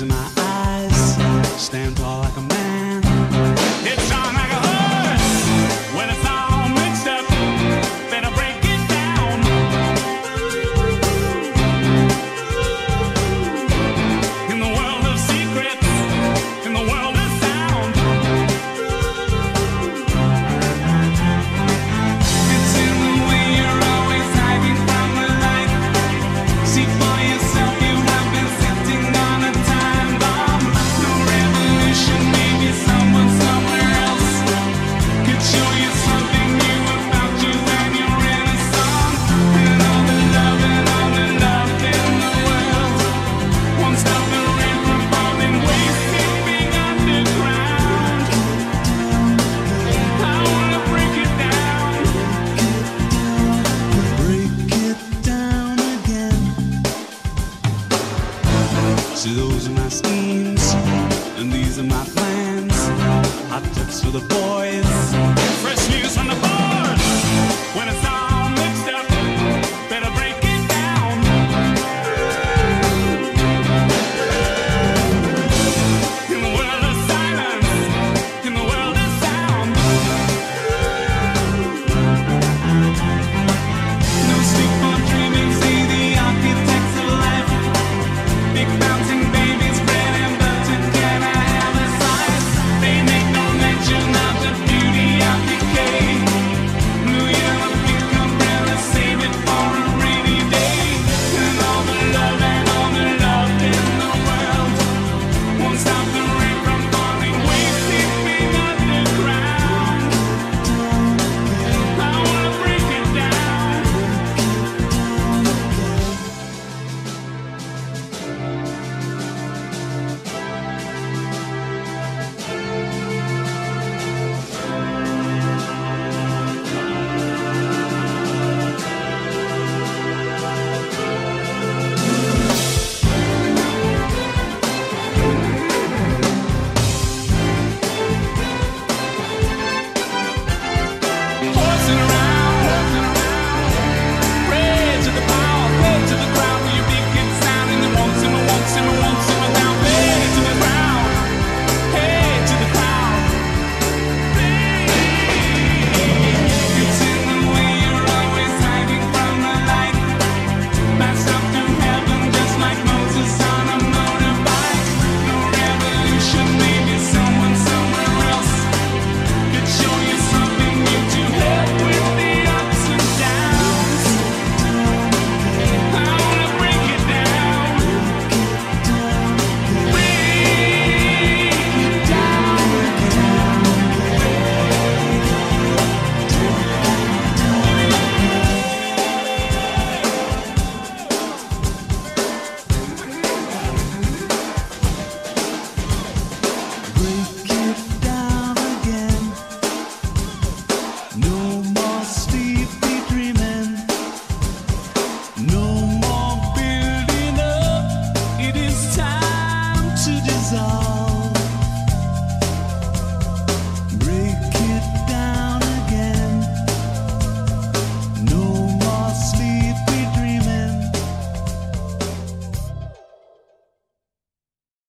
tears in my eyes. Stand tall like a man. It's on like a horse when it's all mixed up. Better break it down. In the world of secrets, in the world of sound, it's in the way you're always hiding from the light. See for yourself. See, those are my schemes, and these are my plans. Hot tips for the boys, fresh news from the board. When it's